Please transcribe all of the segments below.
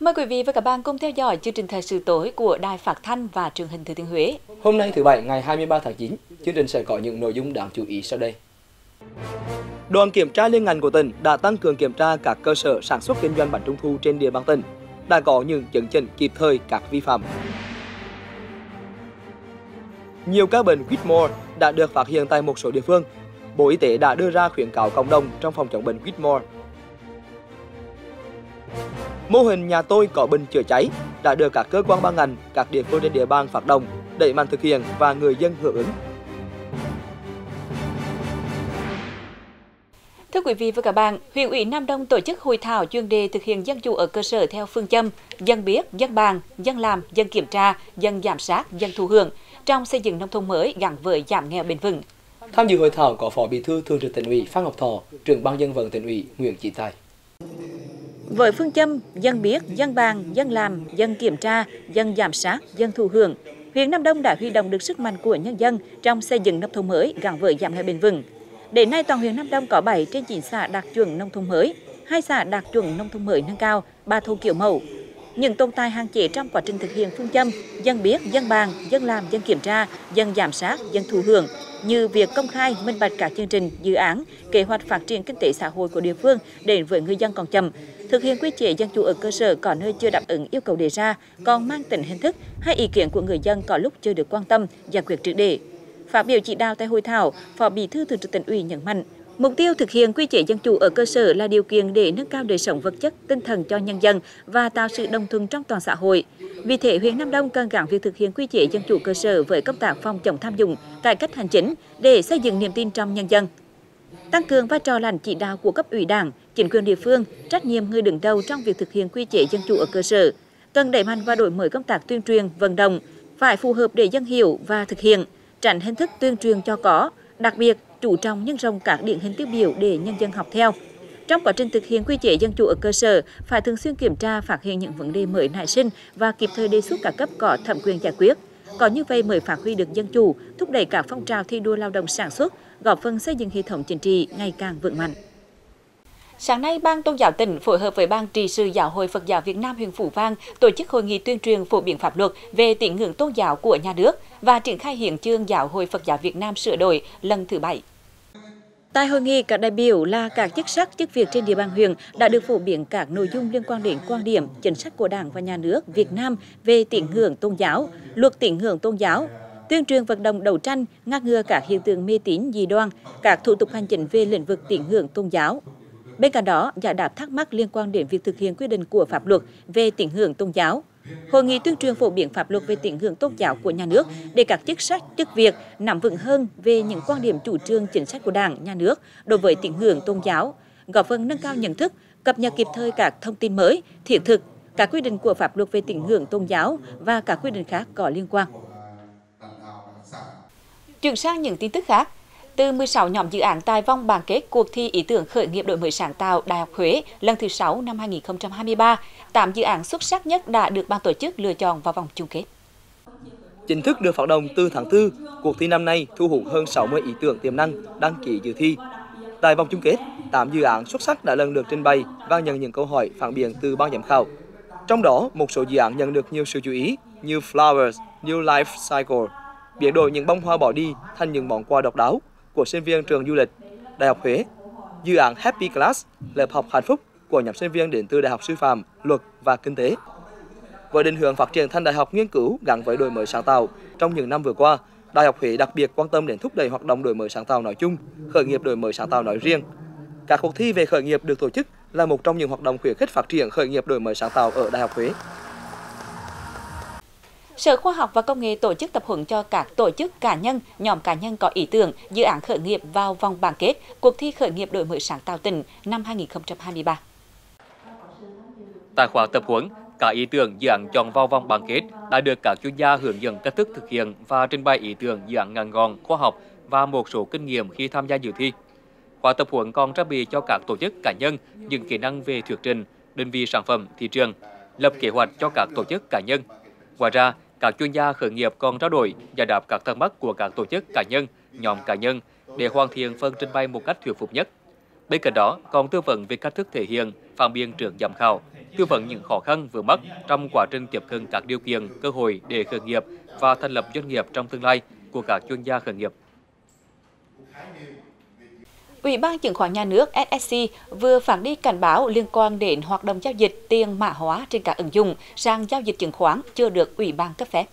Mời quý vị và các bạn cùng theo dõi chương trình Thời sự tối của Đài Phát thanh và Truyền hình Thừa Thiên Huế. Hôm nay thứ Bảy ngày 23 tháng 9, chương trình sẽ có những nội dung đáng chú ý sau đây. Đoàn kiểm tra liên ngành của tỉnh đã tăng cường kiểm tra các cơ sở sản xuất kinh doanh bánh trung thu trên địa bàn tỉnh, đã có những chấn chỉnh kịp thời các vi phạm. Nhiều ca bệnh Whitmore đã được phát hiện tại một số địa phương. Bộ Y tế đã đưa ra khuyến cáo cộng đồng trong phòng chống bệnh Whitmore. Mô hình nhà tôi có bình chữa cháy đã được các cơ quan ban ngành, các địa phương trên địa bàn phát động, đẩy mạnh thực hiện và người dân hưởng ứng. Thưa quý vị và các bạn, huyện ủy Nam Đông tổ chức hội thảo chuyên đề thực hiện dân chủ ở cơ sở theo phương châm dân biết, dân bàn, dân làm, dân kiểm tra, dân giám sát, dân thụ hưởng trong xây dựng nông thôn mới gắn với giảm nghèo bền vững. Tham dự hội thảo có Phó Bí thư Thường trực Tỉnh ủy Phan Ngọc Thò, Trưởng ban Dân vận Tỉnh ủy Nguyễn Chí Tài. Với phương châm dân biết, dân bàn, dân làm, dân kiểm tra, dân giám sát, dân thụ hưởng, huyện Nam Đông đã huy động được sức mạnh của nhân dân trong xây dựng nông thôn mới gắn với giảm nghèo bền vững. Đến nay, toàn huyện Nam Đông có 7 trên 9 xã đạt chuẩn nông thôn mới, 2 xã đạt chuẩn nông thôn mới nâng cao, 3 thôn kiểu mẫu. Những tồn tại hạn chế trong quá trình thực hiện phương châm dân biết, dân bàn, dân làm, dân kiểm tra, dân giám sát, dân thụ hưởng như việc công khai, minh bạch các chương trình, dự án, kế hoạch phát triển kinh tế xã hội của địa phương đến với người dân còn chậm, thực hiện quy chế dân chủ ở cơ sở có nơi chưa đáp ứng yêu cầu đề ra, còn mang tính hình thức hay ý kiến của người dân có lúc chưa được quan tâm, giải quyết triệt để. Phát biểu chỉ đạo tại hội thảo, Phó Bí thư Thường trực Tỉnh ủy nhấn mạnh, mục tiêu thực hiện quy chế dân chủ ở cơ sở là điều kiện để nâng cao đời sống vật chất, tinh thần cho nhân dân và tạo sự đồng thuận trong toàn xã hội. Vì thế, huyện Nam Đông cần gắn việc thực hiện quy chế dân chủ cơ sở với công tác phòng chống tham nhũng, cải cách hành chính để xây dựng niềm tin trong nhân dân. Tăng cường vai trò lãnh chỉ đạo của cấp ủy Đảng, chính quyền địa phương, trách nhiệm người đứng đầu trong việc thực hiện quy chế dân chủ ở cơ sở, cần đẩy mạnh và đổi mới công tác tuyên truyền, vận động phải phù hợp để dân hiểu và thực hiện, tránh hình thức tuyên truyền cho có, đặc biệt chú trọng nhân rộng các điển hình tiêu biểu để nhân dân học theo. Trong quá trình thực hiện quy chế dân chủ ở cơ sở, phải thường xuyên kiểm tra, phát hiện những vấn đề mới nảy sinh và kịp thời đề xuất các cấp có thẩm quyền giải quyết. Có như vậy mới phát huy được dân chủ, thúc đẩy các phong trào thi đua lao động sản xuất, góp phần xây dựng hệ thống chính trị ngày càng vững mạnh. Sáng nay, Ban Tôn giáo tỉnh phối hợp với Ban Trị sự Giáo hội Phật giáo Việt Nam huyện Phú Vang tổ chức hội nghị tuyên truyền phổ biến pháp luật về tín ngưỡng tôn giáo của nhà nước và triển khai hiến chương Giáo hội Phật giáo Việt Nam sửa đổi lần thứ 7. Tại hội nghị, các đại biểu là các chức sắc, chức việc trên địa bàn huyện đã được phổ biến các nội dung liên quan đến quan điểm, chính sách của Đảng và Nhà nước Việt Nam về tín ngưỡng tôn giáo, luật tín ngưỡng tôn giáo, tuyên truyền vận động đấu tranh ngăn ngừa các hiện tượng mê tín dị đoan, các thủ tục hành chính về lĩnh vực tín ngưỡng tôn giáo. Bên cạnh đó, giải đáp thắc mắc liên quan đến việc thực hiện quy định của pháp luật về tín ngưỡng tôn giáo. Hội nghị tuyên truyền phổ biến pháp luật về tín ngưỡng tôn giáo của nhà nước để các chức sắc, chức việc nắm vững hơn về những quan điểm, chủ trương, chính sách của Đảng, Nhà nước đối với tín ngưỡng tôn giáo, góp phần nâng cao nhận thức, cập nhật kịp thời các thông tin mới, thiết thực, các quy định của pháp luật về tín ngưỡng tôn giáo và các quy định khác có liên quan. Chuyển sang những tin tức khác. Từ 16 nhóm dự án tại vòng bán kết cuộc thi ý tưởng khởi nghiệp đổi mới sáng tạo Đại học Huế lần thứ 6 năm 2023, 8 dự án xuất sắc nhất đã được ban tổ chức lựa chọn vào vòng chung kết. Chính thức được phát động từ tháng 4, cuộc thi năm nay thu hút hơn 60 ý tưởng tiềm năng đăng ký dự thi. Tại vòng chung kết, 8 dự án xuất sắc đã lần lượt trình bày và nhận những câu hỏi phản biện từ ban giám khảo. Trong đó, một số dự án nhận được nhiều sự chú ý như Flowers, New Life Cycle, biến đổi những bông hoa bỏ đi thành những món quà độc đáo của sinh viên trường du lịch Đại học Huế, dự án Happy Class, lớp học hạnh phúc của nhóm sinh viên đến từ Đại học Sư phạm, Luật và Kinh tế. Với định hướng phát triển thành đại học nghiên cứu gắn với đổi mới sáng tạo, trong những năm vừa qua, Đại học Huế đặc biệt quan tâm đến thúc đẩy hoạt động đổi mới sáng tạo nói chung, khởi nghiệp đổi mới sáng tạo nói riêng. Các cuộc thi về khởi nghiệp được tổ chức là một trong những hoạt động khuyến khích phát triển khởi nghiệp đổi mới sáng tạo ở Đại học Huế. Sở Khoa học và Công nghệ tổ chức tập huấn cho các tổ chức, cá nhân, nhóm cá nhân có ý tưởng, dự án khởi nghiệp vào vòng bán kết cuộc thi khởi nghiệp đổi mới sáng tạo tỉnh năm 2023. Tại khóa tập huấn, các ý tưởng dự án chọn vào vòng bán kết đã được các chuyên gia hướng dẫn cách thức thực hiện và trình bày ý tưởng dự án ngắn gọn, khoa học và một số kinh nghiệm khi tham gia dự thi. Khóa tập huấn còn trang bị cho các tổ chức, cá nhân những kỹ năng về thuyết trình, đơn vị sản phẩm, thị trường, lập kế hoạch cho các tổ chức, cá nhân. Ngoài ra, các chuyên gia khởi nghiệp còn trao đổi, giải đáp các thắc mắc của các tổ chức, cá nhân, nhóm cá nhân để hoàn thiện phần trình bày một cách thuyết phục nhất. Bên cạnh đó, còn tư vấn về cách thức thể hiện, phản biện trưởng giám khảo, tư vấn những khó khăn vướng mắc trong quá trình tiếp cận các điều kiện, cơ hội để khởi nghiệp và thành lập doanh nghiệp trong tương lai của các chuyên gia khởi nghiệp. Ủy ban Chứng khoán Nhà nước SSC vừa phát đi cảnh báo liên quan đến hoạt động giao dịch tiền mã hóa trên các ứng dụng sang giao dịch chứng khoán chưa được Ủy ban cấp phép.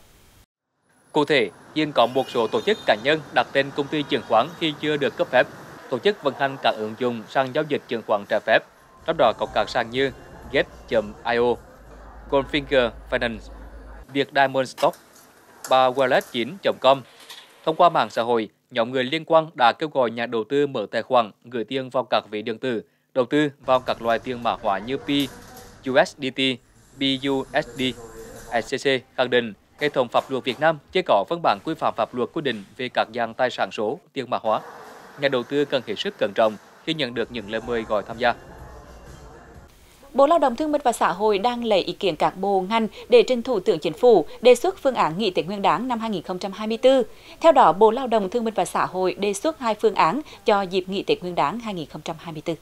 Cụ thể, hiện có một số tổ chức cá nhân đặt tên công ty chứng khoán khi chưa được cấp phép, tổ chức vận hành các ứng dụng sang giao dịch chứng khoán trái phép, trong đó có các sàn như Get.io, Goldfinger Finance, Việt Diamond Stock, Barwallet9.com. Thông qua mạng xã hội, nhóm người liên quan đã kêu gọi nhà đầu tư mở tài khoản, gửi tiền vào các ví điện tử, đầu tư vào các loại tiền mã hóa như Pi, USDT, BUSD. SCC khẳng định hệ thống pháp luật Việt Nam chưa có văn bản quy phạm pháp luật quy định về các dạng tài sản số, tiền mã hóa. Nhà đầu tư cần hết sức cẩn trọng khi nhận được những lời mời gọi tham gia. Bộ Lao động Thương binh và Xã hội đang lấy ý kiến các bộ ngành để trình Thủ tướng Chính phủ đề xuất phương án nghỉ Tết Nguyên đán năm 2024. Theo đó, Bộ Lao động Thương binh và Xã hội đề xuất hai phương án cho dịp nghỉ Tết Nguyên đán 2024.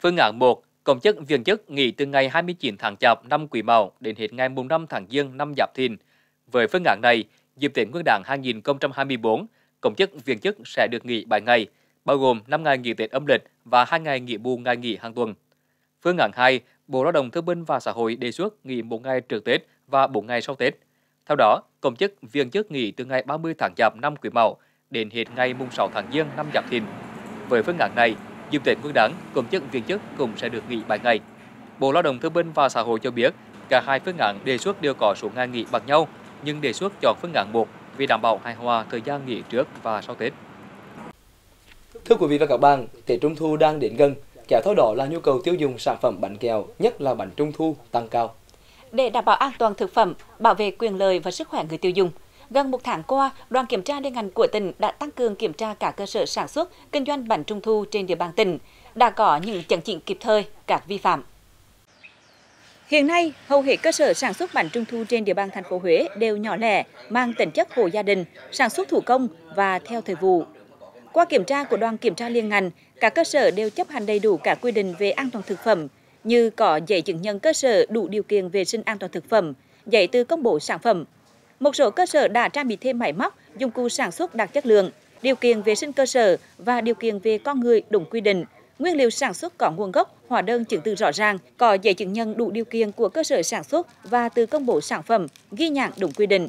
Phương án 1, công chức viên chức nghỉ từ ngày 29 tháng Chạp năm Quý Mão đến hết ngày 5 tháng Giêng năm Giáp Thìn. Với phương án này, dịp Tết Nguyên đán 2024, công chức viên chức sẽ được nghỉ 7 ngày, bao gồm 5 ngày nghỉ Tết âm lịch và 2 ngày nghỉ bù ngày nghỉ hàng tuần. Phương án 2, Bộ Lao động Thương binh và Xã hội đề xuất nghỉ 1 ngày trước Tết và 4 ngày sau Tết. Theo đó, công chức viên chức nghỉ từ ngày 30 tháng Chạp năm Quý Mão đến hết ngày 6 tháng Giêng năm Giáp Thìn. Với phương án này, dịp Tết Nguyên đán, công chức viên chức cũng sẽ được nghỉ 7 ngày. Bộ Lao động Thương binh và Xã hội cho biết, cả hai phương án đề xuất đều có số ngày nghỉ bằng nhau, nhưng đề xuất chọn phương án 1 vì đảm bảo hài hòa thời gian nghỉ trước và sau Tết. Thưa quý vị và các bạn, Tết Trung thu đang đến gần. Kéo theo đó là nhu cầu tiêu dùng sản phẩm bánh kẹo, nhất là bánh trung thu tăng cao. Để đảm bảo an toàn thực phẩm, bảo vệ quyền lợi và sức khỏe người tiêu dùng, gần một tháng qua, đoàn kiểm tra liên ngành của tỉnh đã tăng cường kiểm tra các cơ sở sản xuất, kinh doanh bánh trung thu trên địa bàn tỉnh, đã có những chấn chỉnh kịp thời các vi phạm. Hiện nay, hầu hết cơ sở sản xuất bánh trung thu trên địa bàn thành phố Huế đều nhỏ lẻ, mang tính chất hộ gia đình, sản xuất thủ công và theo thời vụ. Qua kiểm tra của đoàn kiểm tra liên ngành, các cơ sở đều chấp hành đầy đủ các quy định về an toàn thực phẩm, như có giấy chứng nhận cơ sở đủ điều kiện vệ sinh an toàn thực phẩm, giấy từ công bố sản phẩm. Một số cơ sở đã trang bị thêm máy móc, dụng cụ sản xuất đạt chất lượng, điều kiện vệ sinh cơ sở và điều kiện về con người đúng quy định, nguyên liệu sản xuất có nguồn gốc, hóa đơn chứng từ rõ ràng, có giấy chứng nhận đủ điều kiện của cơ sở sản xuất và từ công bố sản phẩm, ghi nhãn đúng quy định.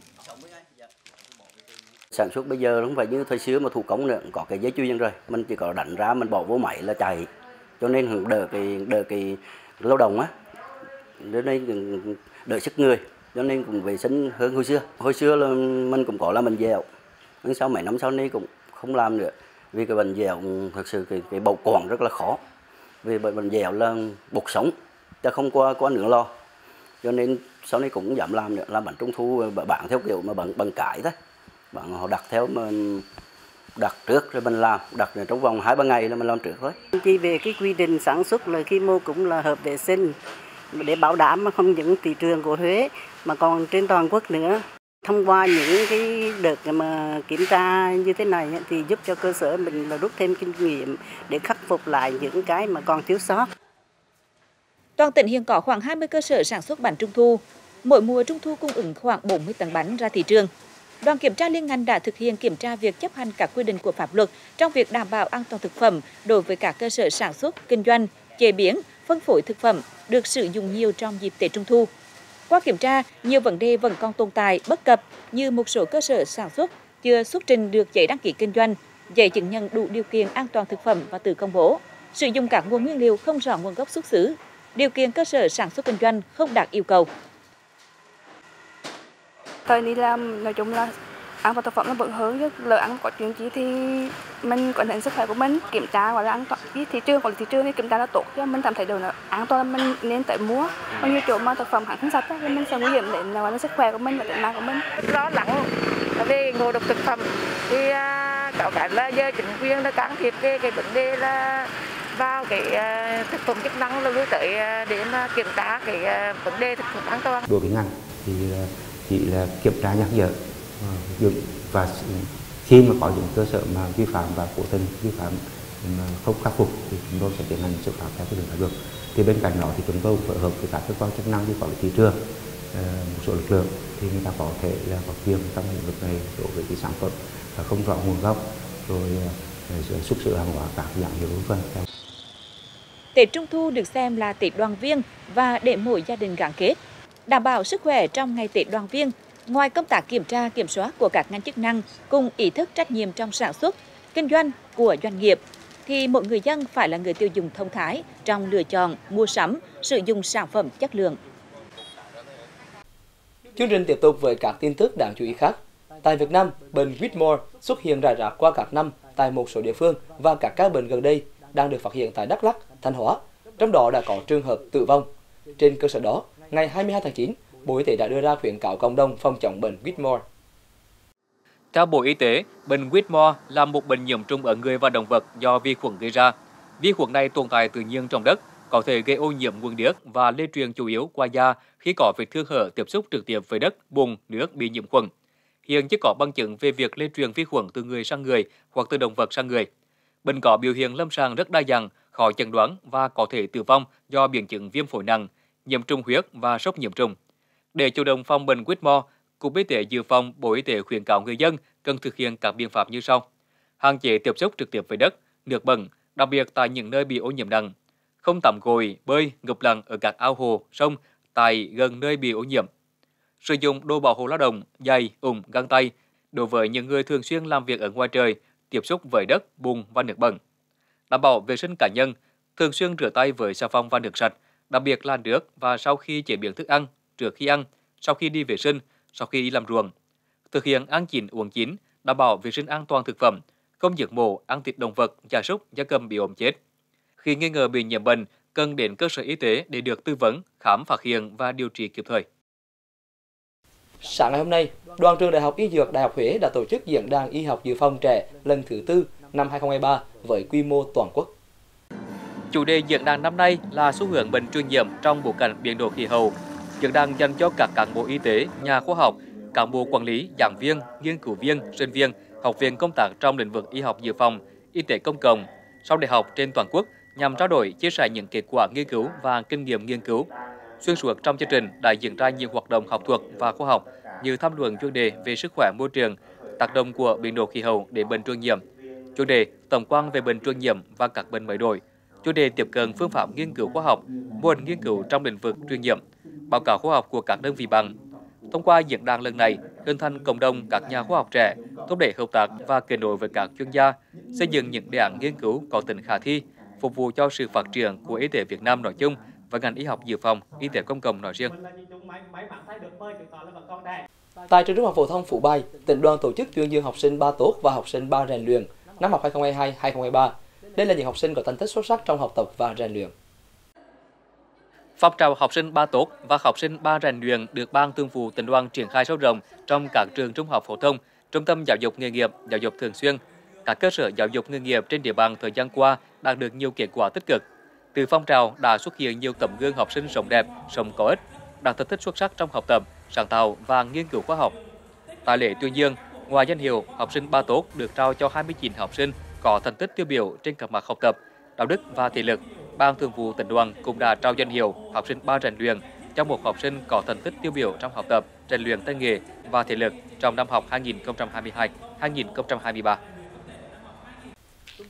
Sản xuất bây giờ không phải như thời xưa mà thủ công nữa, có cái giấy chứng nhận rồi, mình chỉ có đánh ra mình bỏ vô máy là chạy, cho nên đỡ cái lao động á, đến đây đỡ sức người, cho nên cũng vệ sinh hơn hồi xưa. Hồi xưa là mình cũng có là mình dẻo, nhưng sau mấy năm sau này cũng không làm nữa, vì cái bánh dẻo thực sự cái bảo quản rất là khó, vì bánh dẻo là bột sống, ta không qua nướng lò, cho nên sau này cũng giảm làm nữa, làm bánh trung thu bạn theo kiểu mà bằng cải thôi. Bạn họ đặt theo mình đặt trước rồi mình làm, đặt trong vòng 2-3 ngày là mình làm trước thôi. Khi về cái quy định sản xuất là khi mua cũng là hợp vệ sinh để bảo đảm mà không những thị trường của Huế mà còn trên toàn quốc nữa. Thông qua những cái đợt mà kiểm tra như thế này thì giúp cho cơ sở mình là rút thêm kinh nghiệm để khắc phục lại những cái mà còn thiếu sót. Toàn tỉnh hiện có khoảng 20 cơ sở sản xuất bánh trung thu. Mỗi mùa trung thu cung ứng khoảng 40 tấn bánh ra thị trường. Đoàn kiểm tra liên ngành đã thực hiện kiểm tra việc chấp hành các quy định của pháp luật trong việc đảm bảo an toàn thực phẩm đối với các cơ sở sản xuất, kinh doanh, chế biến, phân phối thực phẩm được sử dụng nhiều trong dịp Tết Trung thu. Qua kiểm tra, nhiều vấn đề vẫn còn tồn tại bất cập như một số cơ sở sản xuất chưa xuất trình được giấy đăng ký kinh doanh, giấy chứng nhận đủ điều kiện an toàn thực phẩm và tự công bố, sử dụng các nguồn nguyên liệu không rõ nguồn gốc xuất xứ, điều kiện cơ sở sản xuất kinh doanh không đạt yêu cầu. Tôi đi làm nói chung là ăn vào thực phẩm nó vẫn hơn chứ lỡ ăn có chuyện gì thì mình có thể sức khỏe của mình kiểm tra gọi là an toàn với thị trường, còn thị trường thì kiểm tra là tốt chứ mình cảm thấy được là an toàn mình nên tự mua, còn như chỗ mà thực phẩm hẳn không sạch thì mình sẽ nguy hiểm đến là gọi là sức khỏe của mình và tính mạng của mình. Lo lắng về ngộ độc thực phẩm thì có cái là giờ chính quyền đã can thiệp về cái vấn đề là vào cái thực phẩm chức năng là lui tới để mà kiểm tra cái vấn đề thực phẩm an toàn. Đối với ngành thì chỉ là kiểm tra nhắc nhở và khi mà có những cơ sở mà vi phạm và cố tình vi phạm không khắc phục thì chúng tôi sẽ tiến hành xử phạt theo quy định pháp luật. Thì bên cạnh đó thì chúng tôi phối hợp với các cơ quan chức năng như quản lý thị trường, một số lực lượng thì người ta có thể là có tiêm trong lĩnh vực này đối với cái sản phẩm không rõ nguồn gốc, rồi xuất xứ hàng hóa các nhãn hiệu vân vân. Tết Trung thu được xem là Tết đoàn viên và để mỗi gia đình gắn kết, đảm bảo sức khỏe trong ngày Tết đoàn viên. Ngoài công tác kiểm tra, kiểm soát của các ngành chức năng cùng ý thức trách nhiệm trong sản xuất, kinh doanh của doanh nghiệp, thì mỗi người dân phải là người tiêu dùng thông thái trong lựa chọn, mua sắm, sử dụng sản phẩm chất lượng. Chương trình tiếp tục với các tin tức đáng chú ý khác. Tại Việt Nam, bệnh Whitmore xuất hiện rải rác qua các năm tại một số địa phương và các ca bệnh gần đây đang được phát hiện tại Đắk Lắk, Thanh Hóa, trong đó đã có trường hợp tử vong. Trên cơ sở đó, ngày 22 tháng 9, Bộ Y tế đã đưa ra khuyến cáo cộng đồng phòng chống bệnh Whitmore. Theo Bộ Y tế, bệnh Whitmore là một bệnh nhiễm trùng ở người và động vật do vi khuẩn gây ra. Vi khuẩn này tồn tại tự nhiên trong đất, có thể gây ô nhiễm nguồn nước và lây truyền chủ yếu qua da khi có vết thương hở tiếp xúc trực tiếp với đất, bùn, nước bị nhiễm khuẩn. Hiện chưa có bằng chứng về việc lây truyền vi khuẩn từ người sang người hoặc từ động vật sang người. Bệnh có biểu hiện lâm sàng rất đa dạng, khó chẩn đoán và có thể tử vong do biến chứng viêm phổi nặng, nhiễm trùng huyết và sốc nhiễm trùng. Để chủ động phòng bệnh Whitmore, Cục Y tế Dự phòng Bộ Y tế khuyến cáo người dân cần thực hiện các biện pháp như sau: hạn chế tiếp xúc trực tiếp với đất, nước bẩn, đặc biệt tại những nơi bị ô nhiễm nặng; không tắm gội, bơi, ngụp lặn ở các ao hồ, sông tại gần nơi bị ô nhiễm; sử dụng đồ bảo hộ lao động, giày, ủng, găng tay đối với những người thường xuyên làm việc ở ngoài trời, tiếp xúc với đất, bùn và nước bẩn; đảm bảo vệ sinh cá nhân, thường xuyên rửa tay với xà phòng và nước sạch, đặc biệt là nước và sau khi chế biến thức ăn, trước khi ăn, sau khi đi vệ sinh, sau khi đi làm ruộng; thực hiện ăn chín uống chín, đảm bảo vệ sinh an toàn thực phẩm, không giết mổ, ăn thịt động vật, gia súc, gia cầm bị ốm chết. Khi nghi ngờ bị nhiễm bệnh, cần đến cơ sở y tế để được tư vấn, khám phát hiện và điều trị kịp thời. Sáng ngày hôm nay, đoàn trường Đại học Y Dược Đại học Huế đã tổ chức diễn đàn y học dự phòng trẻ lần thứ 4 năm 2023 với quy mô toàn quốc. Chủ đề diễn đàn năm nay là xu hướng bệnh truyền nhiễm trong bối cảnh biến đổi khí hậu. Diễn đàn dành cho các cán bộ y tế, nhà khoa học, cán bộ quản lý, giảng viên, nghiên cứu viên, sinh viên, học viên công tác trong lĩnh vực y học dự phòng, y tế công cộng, sau đại học trên toàn quốc nhằm trao đổi, chia sẻ những kết quả nghiên cứu và kinh nghiệm nghiên cứu. Xuyên suốt trong chương trình đã diễn ra nhiều hoạt động học thuật và khoa học như tham luận chuyên đề về sức khỏe môi trường, tác động của biến đổi khí hậu đến bệnh truyền nhiễm, chủ đề tổng quan về bệnh truyền nhiễm và các bệnh mới nổi, chủ đề tiếp cận phương pháp nghiên cứu khoa học, mô hình nghiên cứu trong lĩnh vực truyền nhiễm, báo cáo khoa học của các đơn vị bằng. Thông qua diễn đàn lần này, hình thành cộng đồng các nhà khoa học trẻ, thúc đẩy hợp tác và kết nối với các chuyên gia, xây dựng những đề án nghiên cứu có tính khả thi, phục vụ cho sự phát triển của y tế Việt Nam nói chung và ngành y học dự phòng, y tế công cộng nói riêng. Tại trường Trung học phổ thông Phú Bài, tỉnh đoàn tổ chức tuyên dương học sinh Ba Tốt và học sinh Ba Rèn Luyện năm học 2022-2023. Đây là những học sinh có thành tích xuất sắc trong học tập và rèn luyện. Phong trào học sinh Ba Tốt và học sinh Ba Rèn Luyện được Ban Thường vụ Tỉnh đoàn triển khai sâu rộng trong các trường trung học phổ thông, trung tâm giáo dục nghề nghiệp, giáo dục thường xuyên. Các cơ sở giáo dục nghề nghiệp trên địa bàn thời gian qua đạt được nhiều kết quả tích cực. Từ phong trào đã xuất hiện nhiều tấm gương học sinh sống đẹp, sống có ích, đạt thành tích xuất sắc trong học tập, sáng tạo và nghiên cứu khoa học. Tại lễ tuyên dương, ngoài danh hiệu học sinh Ba Tốt được trao cho 29 học sinh có thành tích tiêu biểu trên các mặt học tập, đạo đức và thể lực, Ban Thường vụ Tỉnh đoàn cũng đã trao danh hiệu học sinh Ba Rèn Luyện cho một học sinh có thành tích tiêu biểu trong học tập, rèn luyện tay nghề và thể lực trong năm học 2022-2023.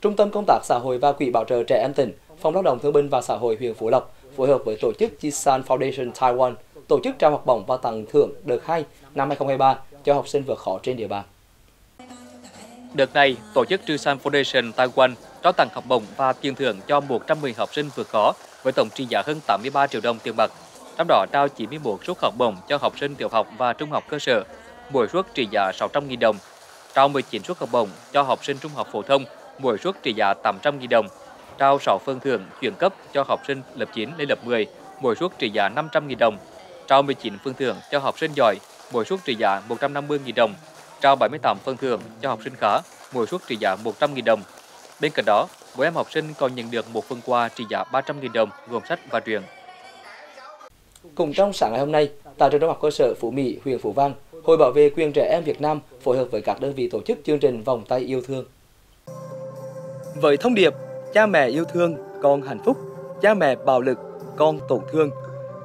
Trung tâm Công tác Xã hội và Quỹ Bảo trợ Trẻ Em tỉnh, Phòng Lao động Thương binh và Xã hội huyện Phú Lộc phối hợp với tổ chức Chisan Foundation Taiwan tổ chức trao học bổng và tặng thưởng đợt 2 năm 2023 cho học sinh vượt khó trên địa bàn. Đợt này, tổ chức Chisan Foundation Taiwan trao tặng học bổng và tiền thưởng cho 110 học sinh vượt khó với tổng trị giá hơn 83 triệu đồng tiền mặt. Trong đó trao 91 suất học bổng cho học sinh tiểu học và trung học cơ sở, mỗi suất trị giá 600.000 đồng. Trao 19 suất học bổng cho học sinh trung học phổ thông, mỗi suất trị giá 800.000 đồng. Trao 6 phần thưởng chuyển cấp cho học sinh lớp 9 đến lớp 10, mỗi suất trị giá 500.000 đồng. Trao 19 phần thưởng cho học sinh giỏi, mỗi suất trị giá 150.000 đồng. Trao 78 phần thưởng cho học sinh khá, mỗi suất trị giá 100.000 đồng. Bên cạnh đó, mỗi em học sinh còn nhận được một phần quà trị giá 300.000 đồng gồm sách và truyện. Cùng trong sáng ngày hôm nay, tại trường Trung học cơ sở Phú Mỹ, huyện Phú Vang, Hội Bảo vệ quyền trẻ em Việt Nam phối hợp với các đơn vị tổ chức chương trình Vòng tay yêu thương. Với thông điệp cha mẹ yêu thương, con hạnh phúc, cha mẹ bạo lực, con tổn thương,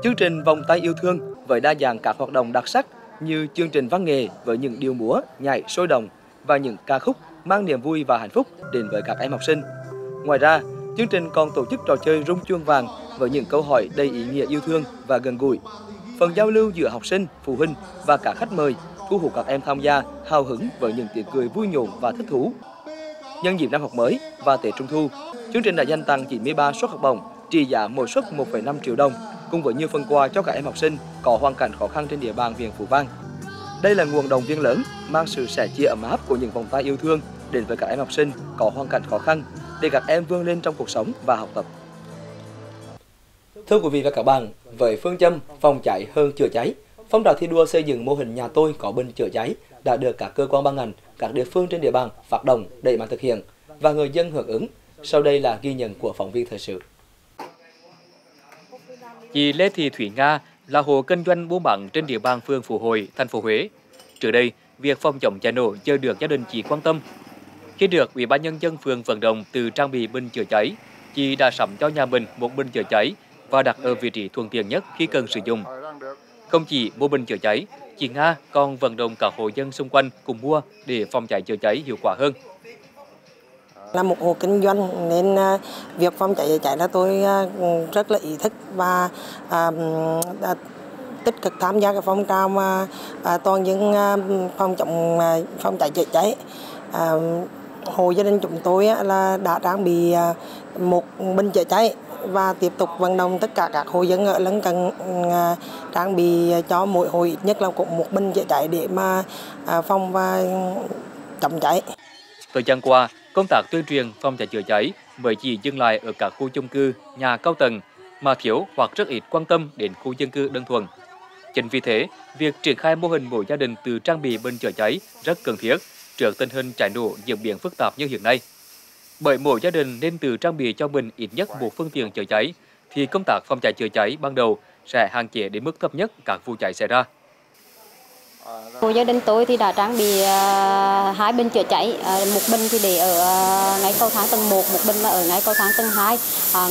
chương trình Vòng tay yêu thương với đa dạng các hoạt động đặc sắc như chương trình văn nghệ với những điệu múa, nhảy sôi động và những ca khúc mang niềm vui và hạnh phúc đến với các em học sinh. Ngoài ra, chương trình còn tổ chức trò chơi rung chuông vàng với những câu hỏi đầy ý nghĩa yêu thương và gần gũi. Phần giao lưu giữa học sinh, phụ huynh và cả khách mời thu hút các em tham gia hào hứng với những tiếng cười vui nhộn và thích thú. Nhân dịp năm học mới và Tết Trung Thu, chương trình đã dành tặng 93 suất học bổng trị giá mỗi suất 1,5 triệu đồng cùng với nhiều phần quà cho các em học sinh có hoàn cảnh khó khăn trên địa bàn huyện Phú Vang. Đây là nguồn động viên lớn mang sự sẻ chia ấm áp của những vòng tay yêu thương đến với các em học sinh có hoàn cảnh khó khăn để các em vươn lên trong cuộc sống và học tập. Thưa quý vị và các bạn, với phương châm phòng cháy hơn chữa cháy, phong trào thi đua xây dựng mô hình nhà tôi có bình chữa cháy đã được các cơ quan ban ngành, các địa phương trên địa bàn phát động đẩy mạnh thực hiện và người dân hưởng ứng. Sau đây là ghi nhận của phóng viên thời sự. Chị Lê Thị Thủy Nga là hộ kinh doanh buôn bán trên địa bàn phường Phú Hội, thành phố Huế. Trước đây, việc phòng chống cháy nổ chưa được gia đình chị quan tâm. Khi được Ủy ban nhân dân phường vận động từ trang bị bình chữa cháy, chị đã sắm cho nhà mình một bình chữa cháy và đặt ở vị trí thuận tiện nhất khi cần sử dụng. Không chỉ mua bình chữa cháy, chị Nga còn vận động cả hộ dân xung quanh cùng mua để phòng cháy chữa cháy hiệu quả hơn. Là một hộ kinh doanh nên việc phòng cháy chữa cháy là tôi rất là ý thức và tích cực tham gia cái phong trào mà toàn dân phòng cháy chữa cháy. Hộ gia đình chúng tôi là đã trang bị một bình chữa cháy và tiếp tục vận động tất cả các hộ dân ở lân cận trang bị cho mỗi hộ ít nhất là một bình chữa cháy để mà phòng và chống cháy. Thời gian qua, công tác tuyên truyền phòng cháy chữa cháy mới chỉ dừng lại ở các khu chung cư, nhà cao tầng mà thiếu hoặc rất ít quan tâm đến khu dân cư đơn thuần. Chính vì thế, việc triển khai mô hình mỗi gia đình tự trang bị bình chữa cháy rất cần thiết trước tình hình cháy nổ diễn biến phức tạp như hiện nay. Bởi mỗi gia đình nên tự trang bị cho mình ít nhất một phương tiện chữa cháy thì công tác phòng cháy chữa cháy ban đầu sẽ hạn chế đến mức thấp nhất các vụ cháy xảy ra. Gia đình tôi thì đã trang bị 2 bình chữa cháy, một bình thì để ở ngay cầu thang tầng 1, một bình là ở ngay cầu thang tầng 2.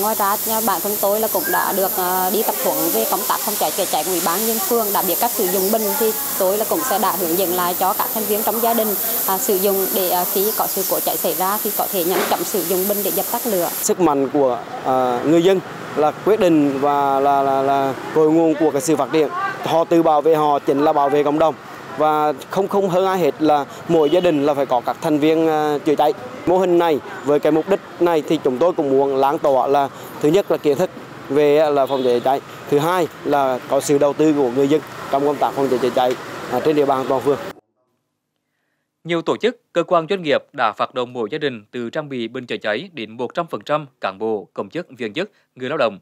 Ngoài ra bản thân tôi là cũng đã được đi tập huấn về công tác phòng cháy chữa cháy của Ủy ban nhân phường, đã biết cách sử dụng bình thì tôi là cũng sẽ đã hướng dẫn lại cho các thành viên trong gia đình sử dụng để khi có sự cố cháy xảy ra thì có thể nhanh chóng sử dụng bình để dập tắt lửa. Sức mạnh của người dân là quyết định và là cội nguồn của cái sự phát triển. Họ tự bảo vệ họ chính là bảo vệ cộng đồng. Và không hơn ai hết là mỗi gia đình là phải có các thành viên chữa cháy. Mô hình này với cái mục đích này thì chúng tôi cũng muốn lan tỏa là thứ nhất là kiến thức về là phòng cháy chữa cháy, thứ hai là có sự đầu tư của người dân trong công tác phòng cháy chữa cháy trên địa bàn toàn phường. Nhiều tổ chức, cơ quan doanh nghiệp đã phát động mỗi gia đình từ trang bị bình chữa cháy đến 100% cán bộ, công chức, viên chức, người lao động.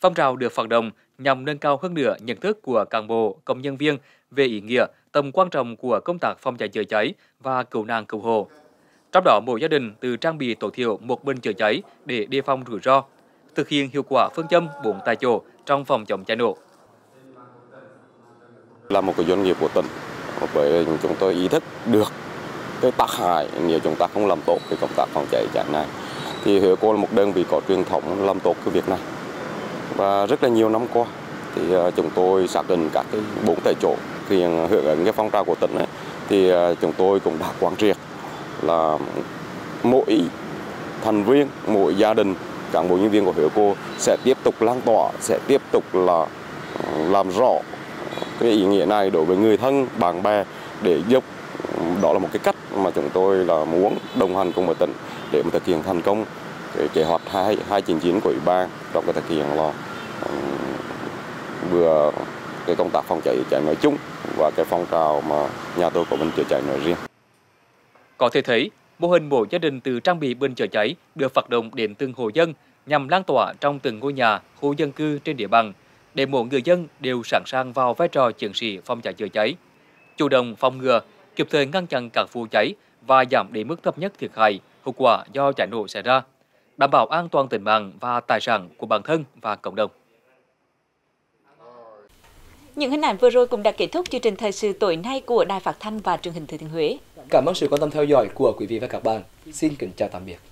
Phong trào được phát động nhằm nâng cao hơn nữa nhận thức của cán bộ, công nhân viên về ý nghĩa, tầm quan trọng của công tác phòng cháy chữa cháy và cứu nạn cứu hộ. Trong đó, mỗi gia đình tự trang bị tối thiểu một bình chữa cháy để đề phòng rủi ro, thực hiện hiệu quả phương châm 4 tại chỗ trong phòng chống cháy nổ. Là một cái doanh nghiệp của tỉnh, bởi chúng tôi ý thức được cái tác hại nếu chúng ta không làm tốt cái công tác phòng cháy chữa cháy này. Thì Huế Cô là một đơn vị có truyền thống làm tốt cái việc này. Và rất là nhiều năm qua thì chúng tôi xác định các cái 4 tại chỗ thì hưởng ứng cái phong trào của tỉnh ấy, thì chúng tôi cũng đã quán triệt là mỗi thành viên, mỗi gia đình, cán bộ nhân viên của Huế Cô sẽ tiếp tục lan tỏa, sẽ tiếp tục là làm rõ cái ý nghĩa này đối với người thân, bạn bè để giúp. Đó là một cái cách mà chúng tôi là muốn đồng hành cùng với tỉnh để mà thực hiện thành công cái kế hoạch 299 của Ủy ban trong cái thực hiện là vừa cái công tác phòng cháy chữa cháy nói chung và cái phong trào mà nhà tôi có bình chữa cháy nói riêng. Có thể thấy, mô hình mỗi gia đình từ trang bị bình chữa cháy được phát động đến từng hộ dân nhằm lan tỏa trong từng ngôi nhà, khu dân cư trên địa bàn để mỗi người dân đều sẵn sàng vào vai trò chiến sĩ phòng cháy chữa cháy, chủ động phòng ngừa, kịp thời ngăn chặn các vụ cháy và giảm đến mức thấp nhất thiệt hại, hậu quả do cháy nổ xảy ra, đảm bảo an toàn tính mạng và tài sản của bản thân và cộng đồng. Những hình ảnh vừa rồi cũng đã kết thúc chương trình thời sự tối nay của Đài Phát thanh và Truyền hình Thừa Thiên Huế. Cảm ơn sự quan tâm theo dõi của quý vị và các bạn. Xin kính chào tạm biệt.